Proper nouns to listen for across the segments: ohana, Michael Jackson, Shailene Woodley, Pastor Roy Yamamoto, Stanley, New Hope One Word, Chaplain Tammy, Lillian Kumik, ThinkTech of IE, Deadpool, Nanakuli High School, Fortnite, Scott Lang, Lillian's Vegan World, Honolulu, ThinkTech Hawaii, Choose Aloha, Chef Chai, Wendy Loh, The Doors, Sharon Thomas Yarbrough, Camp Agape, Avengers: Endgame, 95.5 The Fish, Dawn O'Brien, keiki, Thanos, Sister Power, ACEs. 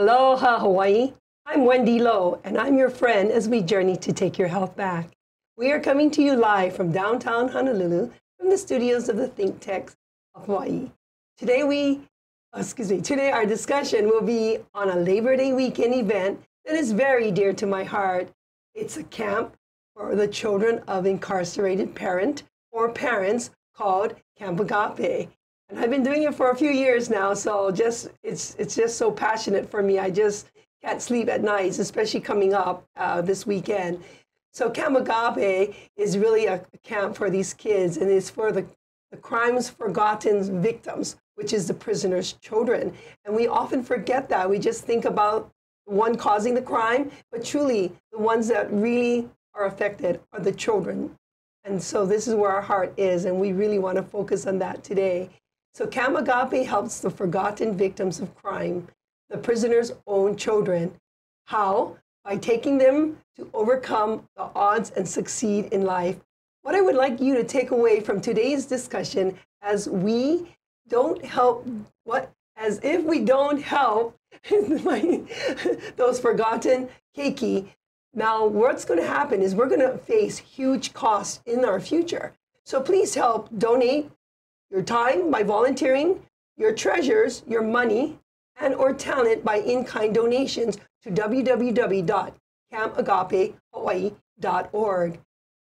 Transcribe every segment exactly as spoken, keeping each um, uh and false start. Aloha, Hawaii. I'm Wendy Loh, and I'm your friend as we journey to take your health back. We are coming to you live from downtown Honolulu, from the studios of the ThinkTech of Hawaii. Today we, excuse me, today our discussion will be on a Labor Day weekend event that is very dear to my heart. It's a camp for the children of incarcerated parent or parents called Camp Agape. And I've been doing it for a few years now, so just it's it's just so passionate for me. I just can't sleep at nights, especially coming up uh, this weekend. So Camp Agape is really a camp for these kids, and it's for the, the crimes forgotten victims, which is the prisoners' children. And we often forget that. We just think about the one causing the crime, but truly the ones that really are affected are the children. And so this is where our heart is, and we really want to focus on that today. So Camp Agape helps the forgotten victims of crime, the prisoners' own children. How? By taking them to overcome the odds and succeed in life. What I would like you to take away from today's discussion as we don't help, what, as if we don't help those forgotten keiki. Now, what's going to happen is we're going to face huge costs in our future. So please help donate your time by volunteering, your treasures, your money, and or talent by in-kind donations to w w w dot camp agape hawaii dot org.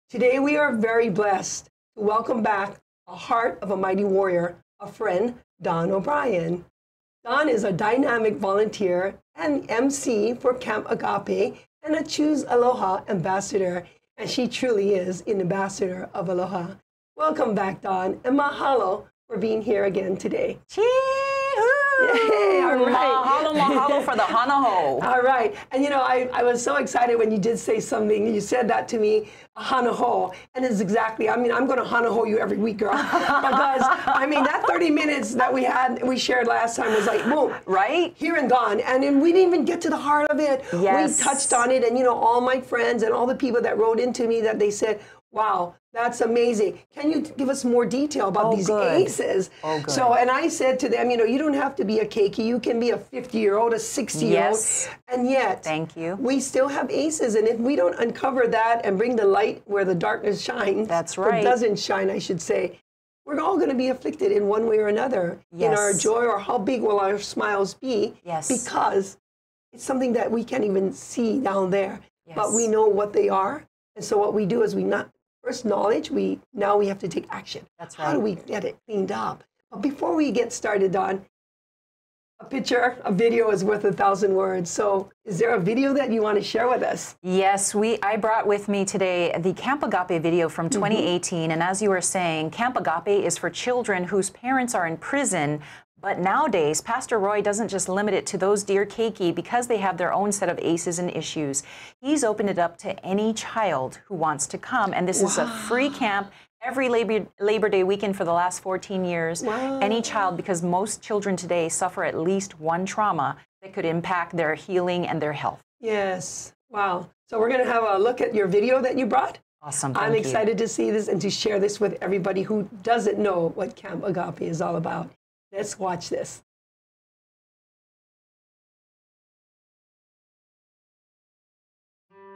Today, we are very blessed to welcome back a heart of a mighty warrior, a friend, Dawn O'Brien. Dawn is a dynamic volunteer and M C for Camp Agape and a Choose Aloha ambassador, and she truly is an ambassador of Aloha. Welcome back, Dawn, and mahalo for being here again today. Cheers! Yay, all right. Mahalo, mahalo for the hanaho. All right. And, you know, I, I was so excited when you did say something. You said that to me, a hanaho. And it's exactly, I mean, I'm going to hanaho you every week, girl. Because, I mean, that thirty minutes that we had, we shared last time was like, boom. Right? Here and gone. And then we didn't even get to the heart of it. Yes. We touched on it. And, you know, all my friends and all the people that wrote into me that they said, wow, that's amazing. Can you give us more detail about oh, these good. ACEs? Oh, good. So, and I said to them, you know, you don't have to be a keiki. You can be a fifty-year-old, a sixty-year-old. Yes. And yet, thank you. We still have ACEs. And if we don't uncover that and bring the light where the darkness shines, that's right. Or doesn't shine, I should say, we're all going to be afflicted in one way or another. Yes. In our joy or how big will our smiles be? Yes. Because it's something that we can't even see down there. Yes. But we know what they are. And so what we do is we not... First knowledge, we now we have to take action. That's right. How do we get it cleaned up? But before we get started, Dawn, a picture, a video is worth a thousand words. So is there a video that you want to share with us? Yes, we. I brought with me today the Camp Agape video from twenty eighteen. Mm-hmm. And as you were saying, Camp Agape is for children whose parents are in prison. But nowadays, Pastor Roy doesn't just limit it to those dear keiki because they have their own set of ACEs and issues. He's opened it up to any child who wants to come. And this wow. is a free camp every Labor, Labor Day weekend for the last fourteen years. Wow. Any child, because most children today suffer at least one trauma that could impact their healing and their health. Yes. Wow. So we're going to have a look at your video that you brought. Awesome. Thank I'm excited you. to see this and to share this with everybody who doesn't know what Camp Agape is all about. Let's watch this. I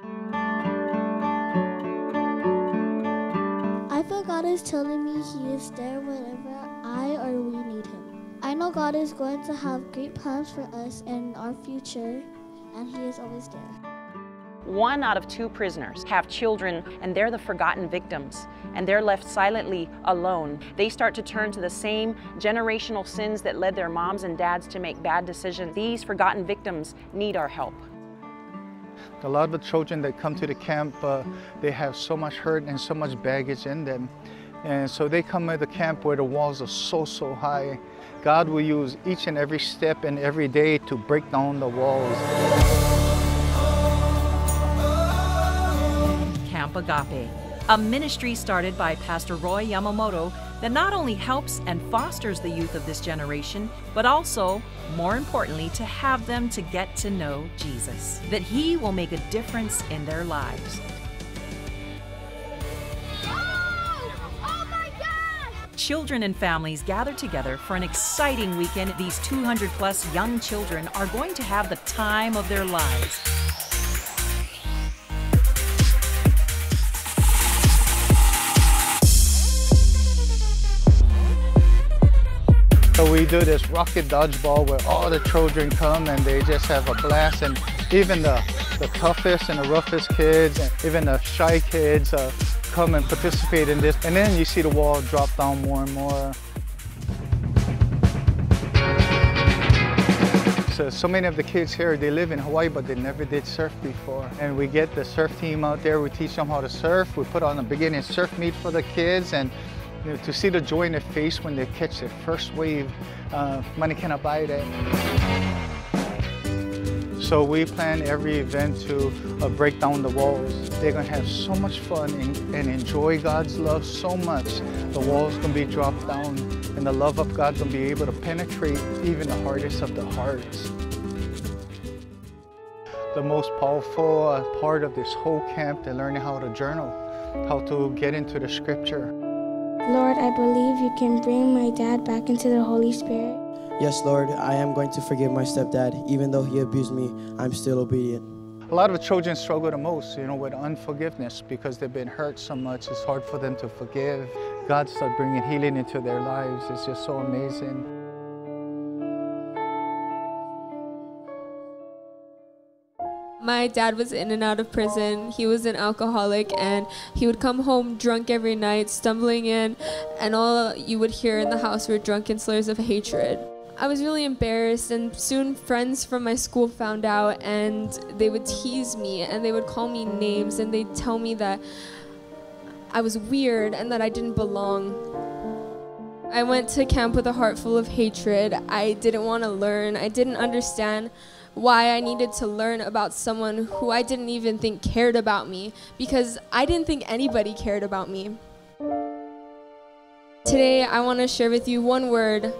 feel God is telling me He is there whenever I or we need Him. I know God is going to have great plans for us and our future, and He is always there. One out of two prisoners have children, and they're the forgotten victims, and they're left silently alone. They start to turn to the same generational sins that led their moms and dads to make bad decisions. These forgotten victims need our help. A lot of the children that come to the camp, uh, they have so much hurt and so much baggage in them. And so they come to the camp where the walls are so, so high. God will use each and every step and every day to break down the walls. Camp Agape, a ministry started by Pastor Roy Yamamoto that not only helps and fosters the youth of this generation, but also, more importantly, to have them to get to know Jesus, that He will make a difference in their lives. Oh! Oh my God! Children and families gather together for an exciting weekend. These two hundred plus young children are going to have the time of their lives. So we do this rocket dodgeball where all the children come and they just have a blast, and even the, the toughest and the roughest kids and even the shy kids uh, come and participate in this, and then you see the wall drop down more and more. So, so many of the kids here, they live in Hawaii, but they never did surf before. And we get the surf team out there, we teach them how to surf, we put on a beginning surf meet for the kids, and you know, to see the joy in their face when they catch their first wave, uh, money cannot buy that. So we plan every event to uh, break down the walls. They're going to have so much fun and, and enjoy God's love so much. The walls going to be dropped down, and the love of God going to be able to penetrate even the hardest of the hearts. The most powerful uh, part of this whole camp is learning how to journal, how to get into the scripture. Lord, I believe you can bring my dad back into the Holy Spirit. Yes, Lord, I am going to forgive my stepdad. Even though he abused me, I'm still obedient. A lot of children struggle the most, you know, with unforgiveness because they've been hurt so much. It's hard for them to forgive. God started bringing healing into their lives. It's just so amazing. My dad was in and out of prison. He was an alcoholic, and he would come home drunk every night, stumbling in, and all you would hear in the house were drunken slurs of hatred. I was really embarrassed, and soon friends from my school found out, and they would tease me, and they would call me names, and they'd tell me that I was weird and that I didn't belong. I went to camp with a heart full of hatred. I didn't want to learn. I didn't understand why I needed to learn about someone who I didn't even think cared about me, because I didn't think anybody cared about me. Today, I want to share with you one word,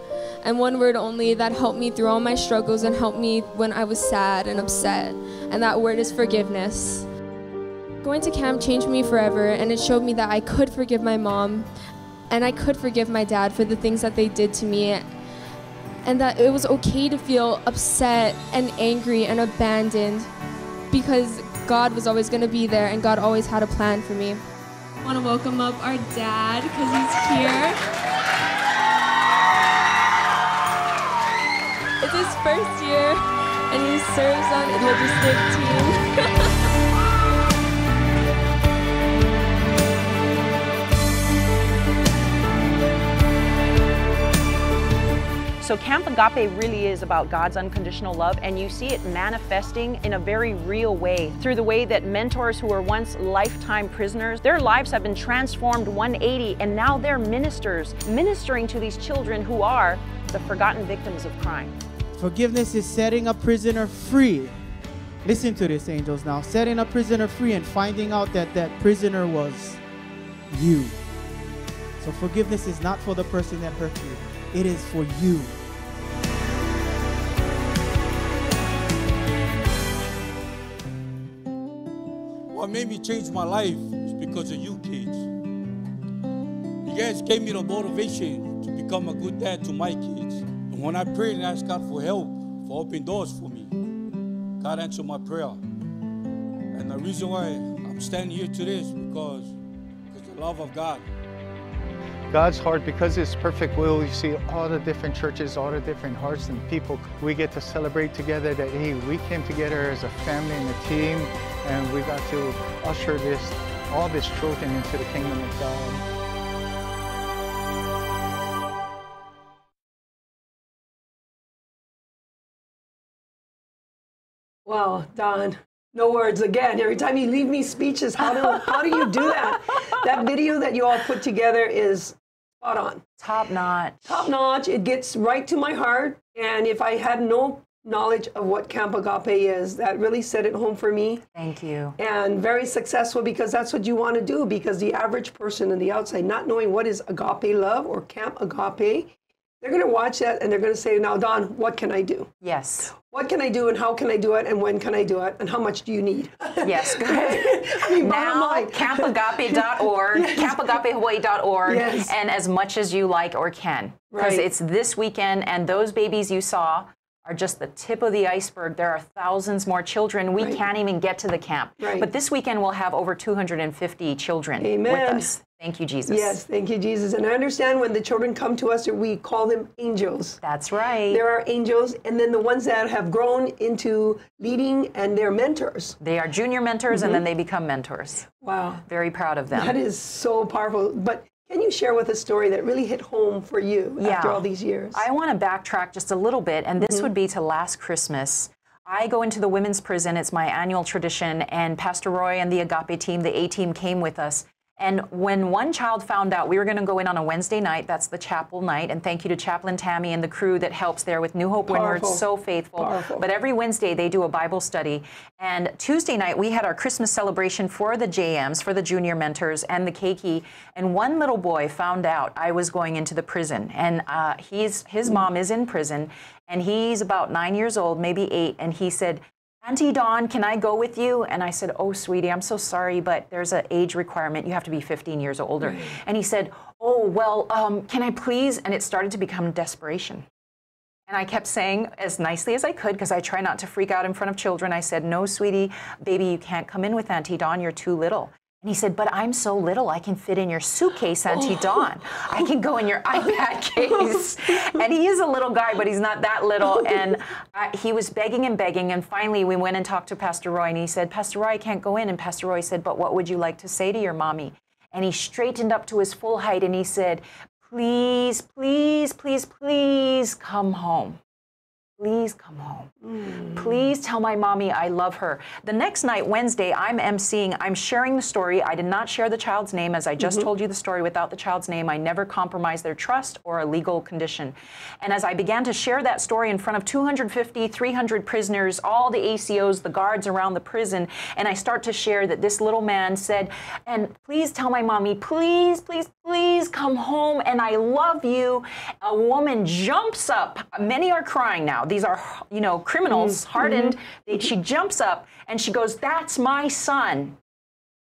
and one word only, that helped me through all my struggles and helped me when I was sad and upset, and that word is forgiveness. Going to camp changed me forever, and it showed me that I could forgive my mom, and I could forgive my dad for the things that they did to me, and that it was okay to feel upset and angry and abandoned, because God was always going to be there, and God always had a plan for me. I want to welcome up our dad, because he's here. It's his first year, and he serves on the logistic team. So Camp Agape really is about God's unconditional love, and you see it manifesting in a very real way through the way that mentors who were once lifetime prisoners, their lives have been transformed one eighty, and now they're ministers, ministering to these children who are the forgotten victims of crime. Forgiveness is setting a prisoner free. Listen to this, angels, now. Setting a prisoner free and finding out that that prisoner was you. So forgiveness is not for the person that hurt you. It is for you. What made me change my life is because of you kids. You guys gave me the motivation to become a good dad to my kids. And when I prayed and asked God for help, for open doors for me, God answered my prayer. And the reason why I'm standing here today is because, because of the love of God. God's heart, because it's perfect will, you see all the different churches, all the different hearts and people. We get to celebrate together that, hey, we came together as a family and a team, and we got to usher this, all this children into the kingdom of God. Wow, Dawn, no words again. Every time you leave me speeches, how do, how do you do that? That video that you all put together is spot on. Top notch. Top notch. It gets right to my heart. And if I had no knowledge of what Camp Agape is, that really set it home for me. Thank you. And very successful, because that's what you want to do, because the average person on the outside, not knowing what is agape love or Camp Agape, They're going to watch that and they're going to say, now, Dawn, what can I do? Yes. What can I do and how can I do it and when can I do it and how much do you need? Yes. Good. I mean, now, camp agape dot org, yes. camp agape hawaii dot org, yes. And as much as you like or can. Because right. It's this weekend, and those babies you saw are just the tip of the iceberg. There are thousands more children. We right. can't even get to the camp. Right. But this weekend we'll have over two hundred fifty children Amen. With us. Thank you, Jesus. Yes, thank you, Jesus. And I understand when the children come to us, we call them angels. That's right. There are angels, and then the ones that have grown into leading, and they're mentors. They are junior mentors, mm-hmm. and then they become mentors. Wow. Very proud of them. That is so powerful. But can you share with a story that really hit home for you yeah. after all these years? I want to backtrack just a little bit, and this mm-hmm. would be to last Christmas. I go into the women's prison. It's my annual tradition, and Pastor Roy and the Agape team, the A-team, came with us. And when one child found out we were going to go in on a Wednesday night, that's the chapel night, and thank you to Chaplain Tammy and the crew that helps there with New Hope One Word, so faithful. Powerful. But every Wednesday they do a Bible study. And Tuesday night we had our Christmas celebration for the J Ms, for the junior mentors and the keiki. And one little boy found out I was going into the prison. And uh, he's, his mom is in prison, and he's about nine years old, maybe eight, and he said, Auntie Dawn, can I go with you? And I said, oh, sweetie, I'm so sorry, but there's an age requirement. You have to be fifteen years or older. And he said, oh, well, um, can I please? And it started to become desperation. And I kept saying as nicely as I could, because I try not to freak out in front of children. I said, no, sweetie, baby, you can't come in with Auntie Dawn. You're too little. And he said, but I'm so little, I can fit in your suitcase, Auntie oh. Dawn. I can go in your iPad case. And he is a little guy, but he's not that little. And I, he was begging and begging. And finally, we went and talked to Pastor Roy. And he said, Pastor Roy, I can't go in. And Pastor Roy said, but what would you like to say to your mommy? And he straightened up to his full height. And he said, please, please, please, please come home. Please come home. Mm. Please tell my mommy I love her. The next night, Wednesday, I'm emceeing. I'm sharing the story. I did not share the child's name, as I just mm-hmm. told you the story without the child's name. I never compromised their trust or a legal condition. And as I began to share that story in front of two hundred fifty, three hundred prisoners, all the A C Os, the guards around the prison, and I start to share that this little man said, and please tell my mommy, please, please, please come home, and I love you. A woman jumps up. Many are crying now. These are, you know, criminals, hardened. Mm-hmm. She jumps up and she goes, that's my son.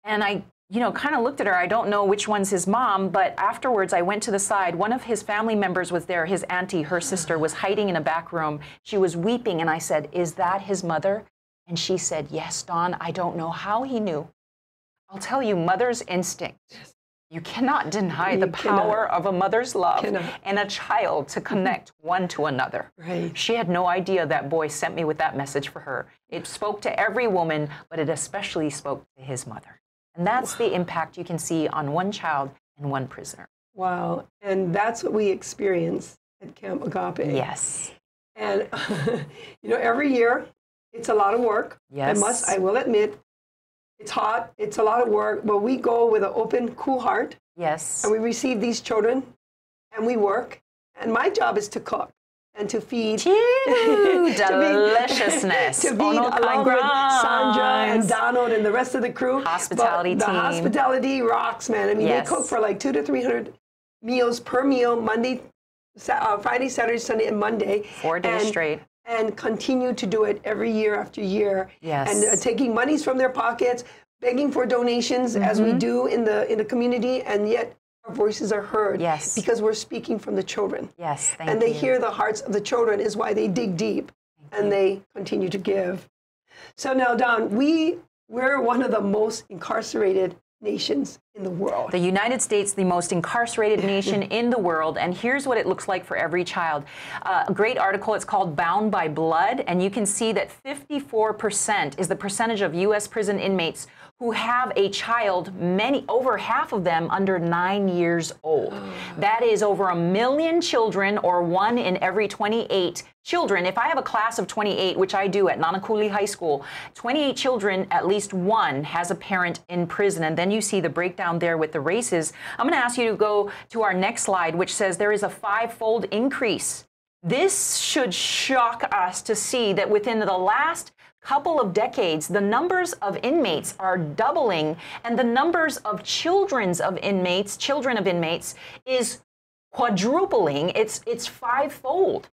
And I, you know, kind of looked at her. I don't know which one's his mom, but afterwards I went to the side. One of his family members was there. His auntie, her sister, was hiding in a back room. She was weeping. And I said, is that his mother? And she said, yes, Dawn, I don't know how he knew. I'll tell you, mother's instinct. You cannot deny you the power cannot. Of a mother's love cannot. And a child to connect one to another. Right. She had no idea that boy sent me with that message for her. It spoke to every woman, but it especially spoke to his mother. And that's wow. the impact you can see on one child and one prisoner. Wow. And that's what we experience at Camp Agape. Yes. And, you know, every year, it's a lot of work. Yes. I must, I will admit. It's hot. It's a lot of work, but we go with an open, cool heart. Yes. And we receive these children, and we work. And my job is to cook and to feed. Chew, to deliciousness. Feed, to feed along with Sandra and Donald and the rest of the crew. Hospitality but team. The hospitality rocks, man. I mean, yes. they cook for like two to three hundred meals per meal, Monday, uh, Friday, Saturday, Sunday, and Monday. Four days and, straight. And continue to do it every year after year. Yes. And uh, taking monies from their pockets, begging for donations mm-hmm. as we do in the in the community, and yet our voices are heard. Yes. Because we're speaking from the children. Yes, thank And they you. Hear the hearts of the children is why they dig deep thank and you. They continue to give. So now, Dawn, we, we're one of the most incarcerated nations in the world. The United States, the most incarcerated nation in the world, and here's what it looks like for every child. Uh, a great article, it's called Bound by Blood, and you can see that fifty-four percent is the percentage of U S prison inmates who have a child, many, over half of them under nine years old. That is over a million children, or one in every twenty-eight children. If I have a class of twenty-eight, which I do at Nanakuli High School, twenty-eight children, at least one has a parent in prison. And then you see the breakdown there with the races. I'm going to ask you to go to our next slide, which says there is a five-fold increase. This should shock us to see that within the last couple of decades, the numbers of inmates are doubling, and the numbers of children's of inmates, children of inmates, is quadrupling, it's, it's fivefold.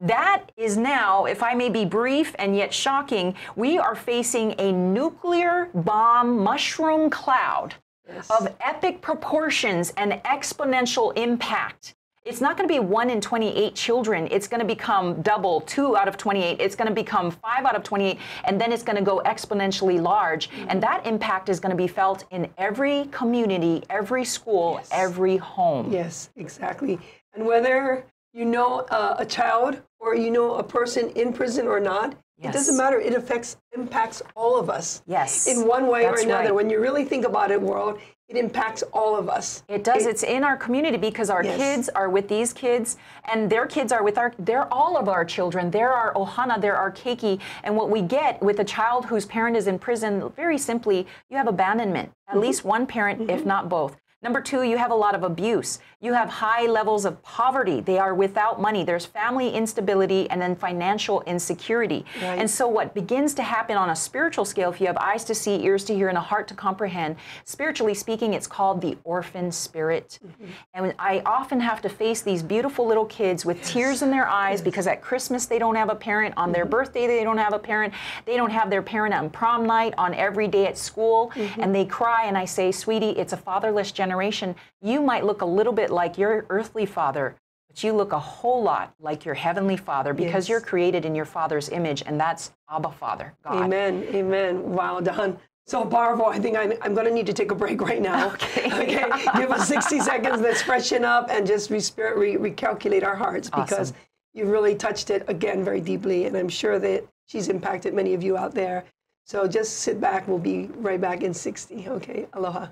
That is now, if I may be brief and yet shocking, we are facing a nuclear bomb mushroom cloud yes. of epic proportions and exponential impact. It's not going to be one in twenty-eight children. It's going to become double, two out of twenty-eight. It's going to become five out of twenty-eight, and then it's going to go exponentially large. Mm-hmm. And that impact is going to be felt in every community, every school, yes. every home. Yes, exactly. And whether you know uh, a child or you know a person in prison or not, yes. it doesn't matter. It affects, impacts all of us. Yes. In one way That's or another. Right. When you really think about it, world, it impacts all of us. It does. It, it's in our community because our yes. kids are with these kids and their kids are with our, they're all of our children. They're our ohana, they're our keiki. And what we get with a child whose parent is in prison, very simply, you have abandonment, at mm-hmm. least one parent, mm-hmm. if not both. Number two, you have a lot of abuse. You have high levels of poverty. They are without money. There's family instability and then financial insecurity. Right. And so what begins to happen on a spiritual scale, if you have eyes to see, ears to hear, and a heart to comprehend, spiritually speaking, it's called the orphan spirit. Mm-hmm. And I often have to face these beautiful little kids with yes. tears in their eyes yes. because at Christmas they don't have a parent, on mm-hmm. their birthday they don't have a parent, they don't have their parent on prom night, on every day at school, mm-hmm. and they cry, and I say, sweetie, it's a fatherless generation. Generation, you might look a little bit like your earthly father, but you look a whole lot like your heavenly father because yes. you're created in your father's image, and that's Abba Father, God. Amen, amen. Wow, Dawn. So powerful. I think I'm, I'm going to need to take a break right now. Okay. Okay. Give us sixty seconds. Let's freshen up and just re-spirit, re- recalculate our hearts because awesome. You really touched it again very deeply, and I'm sure that she's impacted many of you out there. So just sit back. We'll be right back in sixty. Okay. Aloha.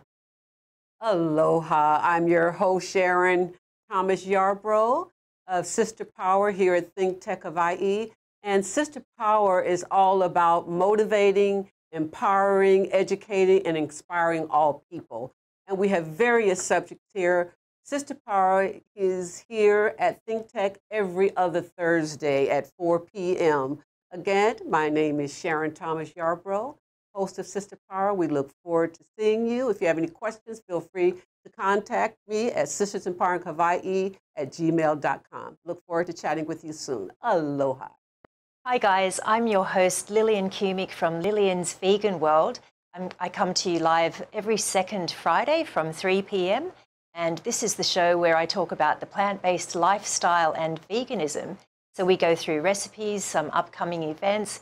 Aloha. I'm your host, Sharon Thomas Yarbrough of Sister Power here at ThinkTech of I E. And Sister Power is all about motivating, empowering, educating, and inspiring all people. And we have various subjects here. Sister Power is here at ThinkTech every other Thursday at four p m Again, my name is Sharon Thomas Yarbrough, host of Sister Power. We look forward to seeing you. If you have any questions, feel free to contact me at sisters empowering hawaii at gmail dot com. Look forward to chatting with you soon. Aloha. Hi, guys. I'm your host, Lillian Kumik from Lillian's Vegan World. I'm, I come to you live every second Friday from three p m And this is the show where I talk about the plant-based lifestyle and veganism. So we go through recipes, some upcoming events,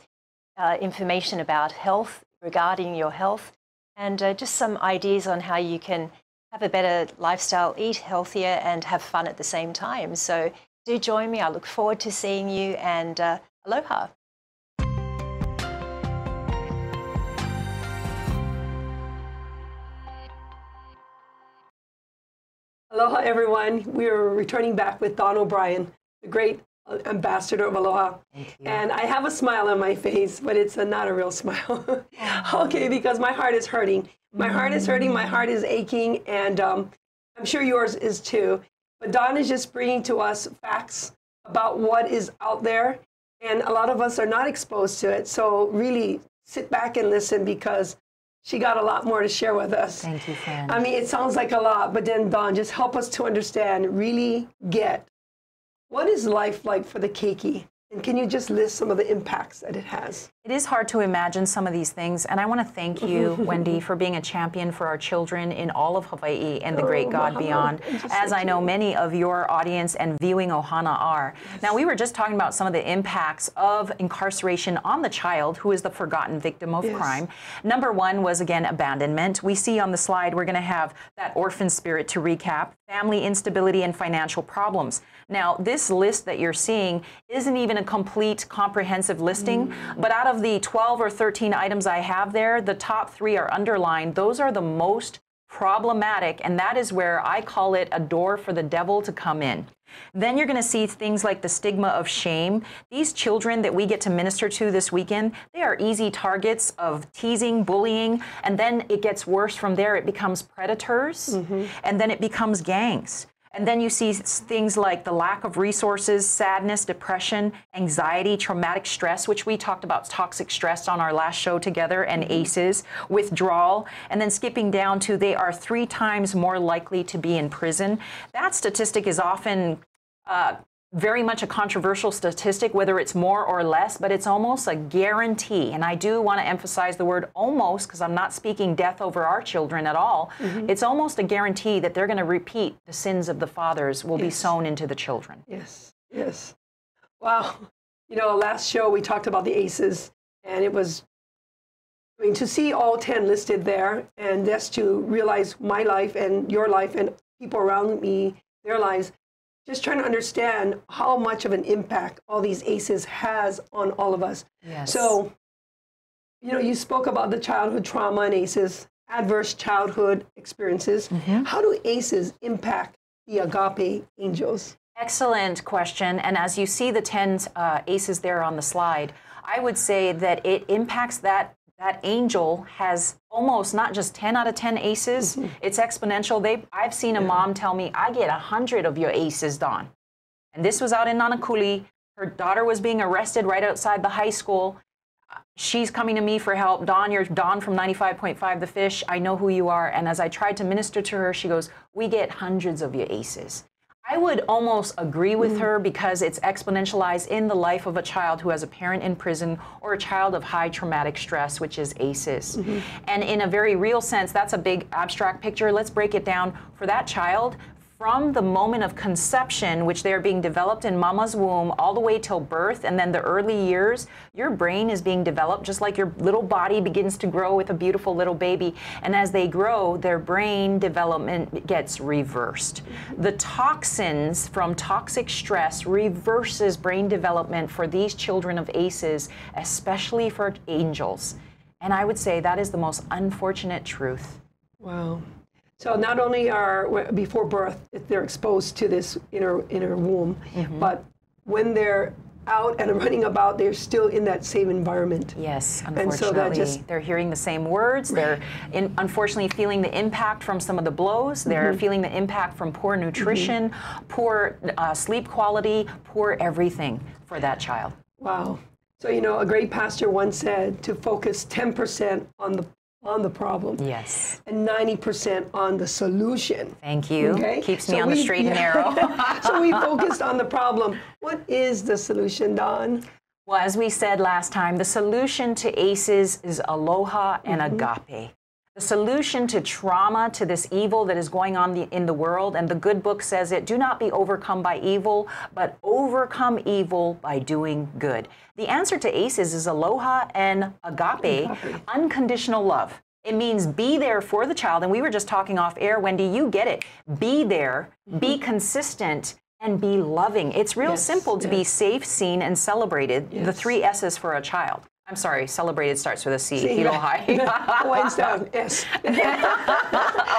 uh, information about health, regarding your health, and uh, just some ideas on how you can have a better lifestyle, eat healthier, and have fun at the same time. So do join me. I look forward to seeing you, and uh, aloha. Aloha, everyone. We are returning back with Dawn O'Brien, the great ambassador of Aloha. And I have a smile on my face, but it's a, not a real smile. Okay, because my heart is hurting. My heart is hurting, my heart is aching, and um, I'm sure yours is too. But Dawn is just bringing to us facts about what is out there, and a lot of us are not exposed to it. So really sit back and listen, because she got a lot more to share with us. Thank you, Sam. I mean, it sounds like a lot, but then Dawn, just help us to understand, really get what is life like for the keiki? And can you just list some of the impacts that it has? It is hard to imagine some of these things. And I want to thank you, Wendy, for being a champion for our children in all of Hawaii and the oh, great God wow. beyond, as I know many of your audience and viewing Ohana are. Yes. Now, we were just talking about some of the impacts of incarceration on the child, who is the forgotten victim of yes. crime. Number one was, again, abandonment. We see on the slide, we're going to have that orphan spirit to recap, family instability, and financial problems. Now, this list that you're seeing isn't even a complete, comprehensive listing, mm-hmm. but out of the twelve or thirteen items I have there, the top three are underlined. Those are the most problematic, and that is where I call it a door for the devil to come in. Then you're going to see things like the stigma of shame. These children that we get to minister to this weekend, they are easy targets of teasing, bullying, and then it gets worse from there. It becomes predators, mm-hmm. and then it becomes gangs. And then you see things like the lack of resources, sadness, depression, anxiety, traumatic stress, which we talked about toxic stress on our last show together, and A C Es, withdrawal, and then skipping down to they are three times more likely to be in prison. That statistic is often uh, very much a controversial statistic, whether it's more or less, but it's almost a guarantee. And I do want to emphasize the word almost, because I'm not speaking death over our children at all. Mm-hmm. It's almost a guarantee that they're going to repeat the sins of the fathers will yes. be sown into the children. Yes, yes. Wow. You know, last show we talked about the A C Es, and it was, I mean, to see all ten listed there, and that's to realize my life and your life and people around me, their lives, just trying to understand how much of an impact all these A C Es has on all of us. Yes. So, you know, you spoke about the childhood trauma and A C Es, adverse childhood experiences. Mm-hmm. How do A C Es impact the agape angels? Excellent question. And as you see the ten uh, A C Es there on the slide, I would say that it impacts that that angel has almost not just ten out of ten A C Es, mm-hmm. it's exponential. They, I've seen a yeah. mom tell me, I get one hundred of your A C Es, Dawn. And this was out in Nanakuli. Her daughter was being arrested right outside the high school. She's coming to me for help. Dawn, you're Dawn from ninety-five point five The Fish. I know who you are. And as I tried to minister to her, she goes, we get hundreds of your A C Es. I would almost agree with mm-hmm. her, because it's exponentialized in the life of a child who has a parent in prison or a child of high traumatic stress, which is A C Es. Mm-hmm. And in a very real sense, that's a big abstract picture. Let's break it down for that child. From the moment of conception, which they're being developed in mama's womb, all the way till birth, and then the early years, your brain is being developed just like your little body begins to grow with a beautiful little baby. And as they grow, their brain development gets reversed. The toxins from toxic stress reverses brain development for these children of A C Es, especially for angels. And I would say that is the most unfortunate truth. Wow. So not only are, before birth, they're exposed to this inner, inner womb, mm-hmm. but when they're out and running about, they're still in that same environment. Yes, unfortunately. So that just, they're hearing the same words. Right. They're in, unfortunately feeling the impact from some of the blows. They're mm-hmm. feeling the impact from poor nutrition, mm-hmm. poor uh, sleep quality, poor everything for that child. Wow. So, you know, a great pastor once said to focus ten percent on the on the problem. Yes. And ninety percent on the solution. Thank you. Okay? Keeps so me on we, the straight and narrow. So we focused on the problem. What is the solution, Dawn? Well, as we said last time, the solution to A C Es is aloha and mm-hmm. agape. The solution to trauma, to this evil that is going on the, in the world, and the good book says it, do not be overcome by evil, but overcome evil by doing good. The answer to A C Es is aloha and agape, agape. Unconditional love. It means be there for the child, and we were just talking off air, Wendy, you get it. Be there, mm-hmm. be consistent, and be loving. It's real yes, simple to yes. be safe, seen, and celebrated, yes. the three S's for a child. I'm sorry, celebrated starts with a C, C Hilo High. Winds down, yes.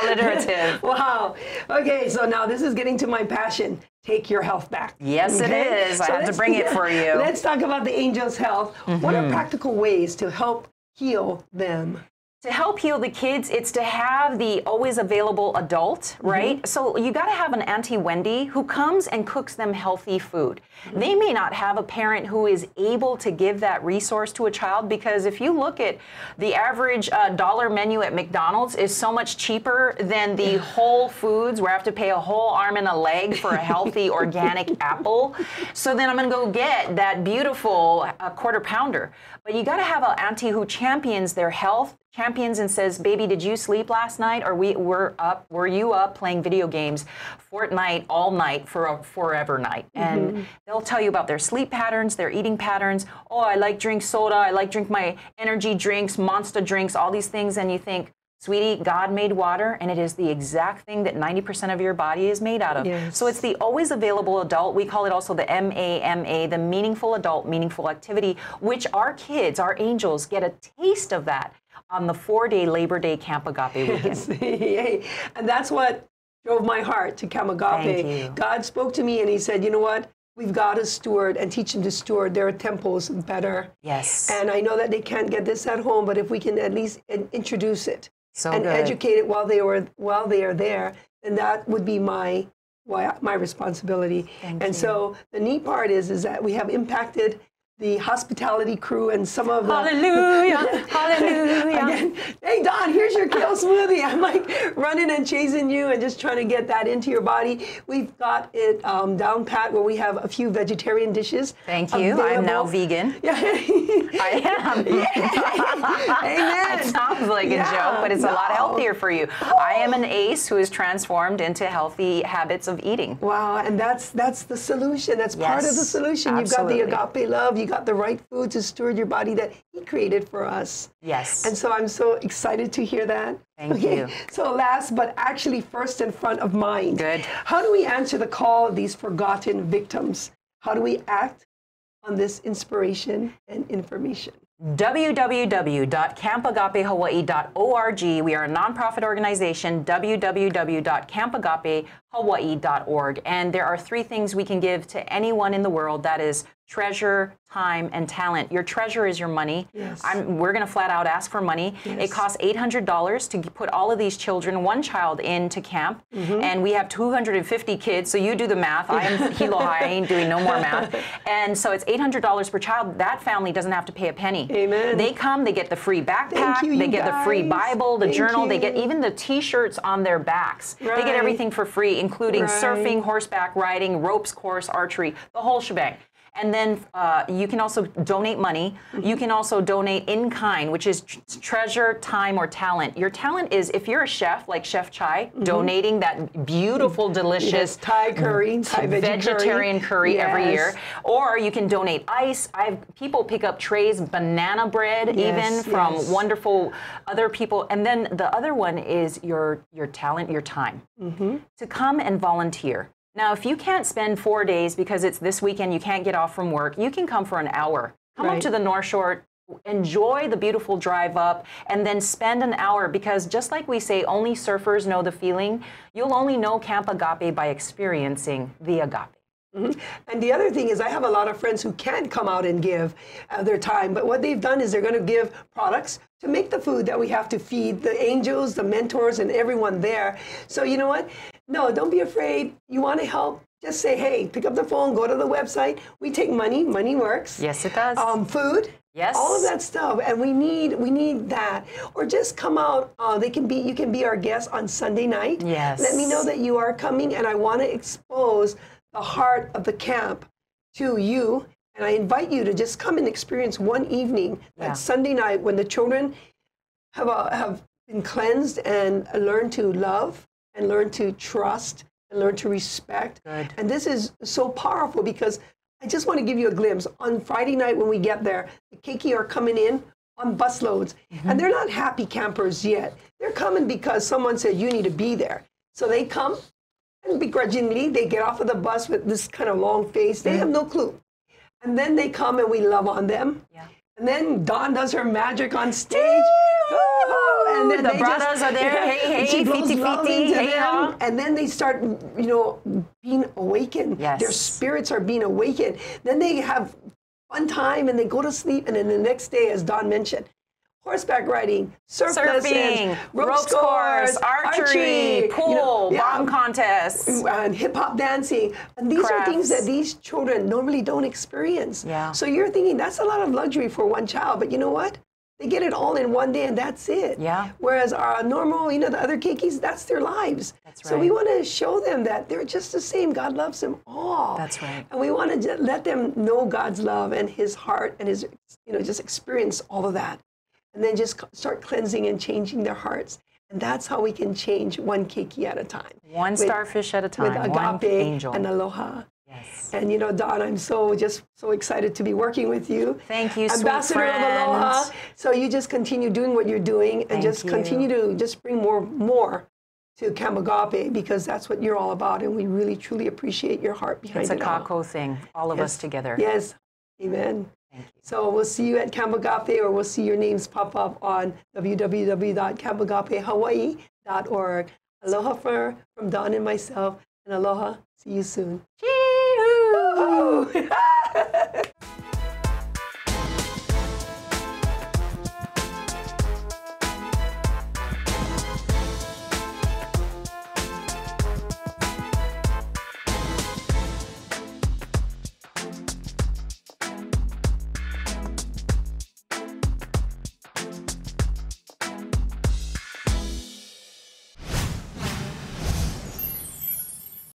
Alliterative. Wow. Okay, so now this is getting to my passion. Take your health back. Yes, okay? It is. So I have to bring it for you. Let's talk about the angels' health. Mm-hmm. What are practical ways to help heal them? To help heal the kids, it's to have the always available adult, right? Mm-hmm. So you got to have an Auntie Wendy who comes and cooks them healthy food. Mm-hmm. They may not have a parent who is able to give that resource to a child, because if you look at the average uh, dollar menu at McDonald's is so much cheaper than the Whole Foods, where I have to pay a whole arm and a leg for a healthy organic apple. So then I'm going to go get that beautiful uh, quarter pounder. But you got to have an auntie who champions their health, champions and says, baby, did you sleep last night? Or we were up, were you up playing video games, Fortnite all night for a forever night? And mm-hmm. they'll tell you about their sleep patterns, their eating patterns. Oh, I like drink soda. I like drink my energy drinks, Monster drinks, all these things. And you think, sweetie, God made water, and it is the exact thing that ninety percent of your body is made out of. Yes. So it's the always available adult. We call it also the M A M A, the meaningful adult, meaningful activity, which our kids, our angels, get a taste of that on the four-day Labor Day Camp Agape weekend. Yes. And that's what drove my heart to Camp Agape. God spoke to me, and he said, you know what? We've got to steward and teach them to steward their temples better. Yes. And I know that they can't get this at home, but if we can at least introduce it so and good. educate it while they, were, while they are there, then that would be my my responsibility. Thank and you. So the neat part is, is that we have impacted the hospitality crew and some of the... Hallelujah, hallelujah. Again, hey, Don, here's your kale smoothie. I'm like running and chasing you and just trying to get that into your body. We've got it um, down pat where we have a few vegetarian dishes. Thank you. Available. I'm now vegan. Yeah. I am. Yeah. Amen. It sounds like yeah. a joke, but it's no. a lot healthier for you. Oh. I am an ACE who is transformed into healthy habits of eating. Wow, and that's, that's the solution. That's yes, part of the solution. Absolutely. You've got the agape love. You got the right food to steward your body that He created for us. Yes. And so I'm so excited to hear that. Thank okay. you. So last, but actually first and front of mind. Good. How do we answer the call of these forgotten victims? How do we act on this inspiration and information? w w w dot camp agape hawaii dot org. We are a nonprofit organization, w w w dot camp agape hawaii dot org. And there are three things we can give to anyone in the world. That is treasure, time, and talent. Your treasure is your money. Yes. I'm, we're going to flat out ask for money. Yes. It costs eight hundred dollars to put all of these children, one child, into camp. Mm-hmm. And we have two hundred fifty kids, so you do the math. I'm Hilo High. I ain't doing no more math. And so it's eight hundred dollars per child. That family doesn't have to pay a penny. Amen. They come, they get the free backpack, you, you they get guys. the free Bible, the Thank journal, you. they get even the T-shirts on their backs. Right. They get everything for free, including right. surfing, horseback riding, ropes course, archery, the whole shebang. And then uh, you can also donate money. You can also donate in kind, which is tr treasure, time, or talent. Your talent is, if you're a chef, like Chef Chai, mm-hmm. donating that beautiful, delicious yes, Thai curry, Thai vegetarian curry, curry yes. every year. Or you can donate ice. I've People pick up trays, banana bread yes, even, from yes. wonderful other people. And then the other one is your, your talent, your time. Mm-hmm. To come and volunteer. Now, if you can't spend four days because it's this weekend, you can't get off from work, you can come for an hour. Come right. up to the North Shore, enjoy the beautiful drive up, and then spend an hour, because just like we say, only surfers know the feeling. You'll only know Camp Agape by experiencing the agape. Mm-hmm. And the other thing is, I have a lot of friends who can't come out and give uh, their time, but what they've done is they're going to give products to make the food that we have to feed the angels, the mentors, and everyone there. So you know what? No, don't be afraid. You want to help? Just say, hey, pick up the phone, go to the website. We take money. Money works. Yes, it does. Um, food. Yes. All of that stuff, and we need we need that. Or just come out. Uh, they can be. You can be our guest on Sunday night. Yes. Let me know that you are coming, and I want to expose the heart of the camp to you. And I invite you to just come and experience one evening, yeah. that Sunday night, when the children have uh, have been cleansed and learn to love, and learn to trust, and learn to respect. Good. And this is so powerful, because I just want to give you a glimpse. On Friday night when we get there, the keiki are coming in on busloads, mm-hmm. and they're not happy campers yet. They're coming because someone said, you need to be there. So they come, and begrudgingly, they get off of the bus with this kind of long face. They mm-hmm. have no clue. And then they come, and we love on them. Yeah. And then Dawn does her magic on stage. And then the they brothers just, are there, yeah, hey, hey, she blows fiti, love fiti, into hey, them, y'all. And then they start, you know, being awakened. Yes. Their spirits are being awakened. Then they have fun time, and they go to sleep, and then the next day, as Dawn mentioned, horseback riding, surf surfing, lessons, ropes course, archery, archery pool, you know, yeah, bomb contests, and hip-hop dancing. And these crafts. Are things that these children normally don't experience. Yeah. So you're thinking, that's a lot of luxury for one child, but you know what? They get it all in one day, and that's it. Yeah. Whereas our normal, you know, the other keikis, that's their lives. That's right. So we want to show them that they're just the same. God loves them all. That's right. And we want to let them know God's love and His heart and His, you know, just experience all of that. And then just start cleansing and changing their hearts. And that's how we can change one keiki at a time. One with, starfish at a time. With agape one angel. And aloha. Yes. And you know, Dawn, I'm so just so excited to be working with you. Thank you, Ambassador of Aloha. So you just continue doing what you're doing, and Thank just you. continue to just bring more more to Camp Agape, because that's what you're all about, and we really truly appreciate your heart behind it. It's a Kako thing, all of yes. us together. Yes. Amen. Thank you. So we'll see you at Camp Agape, or we'll see your names pop up on w w w dot camp agape hawaii dot org. Aloha for, from Dawn and myself, and aloha. See you soon. Cheers.